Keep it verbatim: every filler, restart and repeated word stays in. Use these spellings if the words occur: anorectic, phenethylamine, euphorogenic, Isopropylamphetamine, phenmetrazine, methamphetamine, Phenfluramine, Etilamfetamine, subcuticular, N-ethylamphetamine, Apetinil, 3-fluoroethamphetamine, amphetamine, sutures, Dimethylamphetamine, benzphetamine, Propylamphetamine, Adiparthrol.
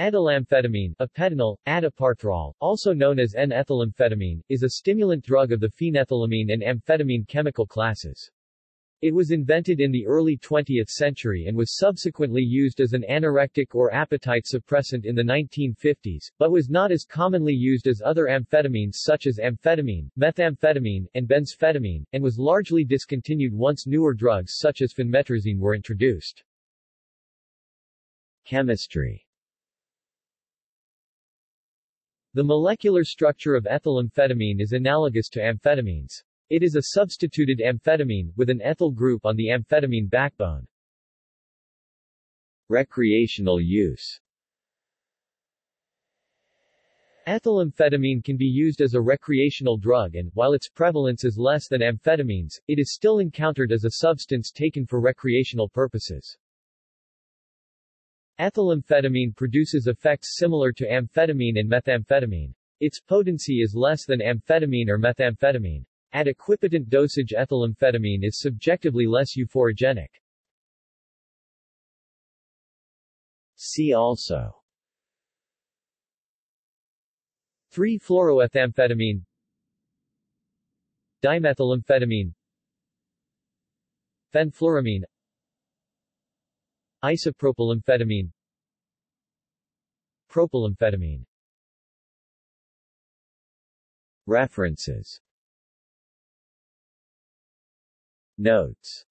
Etilamfetamine, Apetinil, Adiparthrol, also known as N-ethylamphetamine, is a stimulant drug of the phenethylamine and amphetamine chemical classes. It was invented in the early twentieth century and was subsequently used as an anorectic or appetite suppressant in the nineteen fifties, but was not as commonly used as other amphetamines such as amphetamine, methamphetamine, and benzphetamine, and was largely discontinued once newer drugs such as phenmetrazine were introduced. Chemistry. The molecular structure of ethylamphetamine is analogous to amphetamines. It is a substituted amphetamine, with an ethyl group on the amphetamine backbone. Recreational use. Ethylamphetamine can be used as a recreational drug and, while its prevalence is less than amphetamines, it is still encountered as a substance taken for recreational purposes. Ethylamphetamine produces effects similar to amphetamine and methamphetamine. Its potency is less than amphetamine or methamphetamine. At equipotent dosage, ethylamphetamine is subjectively less euphorogenic. See also: three fluoroethamphetamine, Dimethylamphetamine, Phenfluramine, Isopropylamphetamine, Propylamphetamine. References. Notes.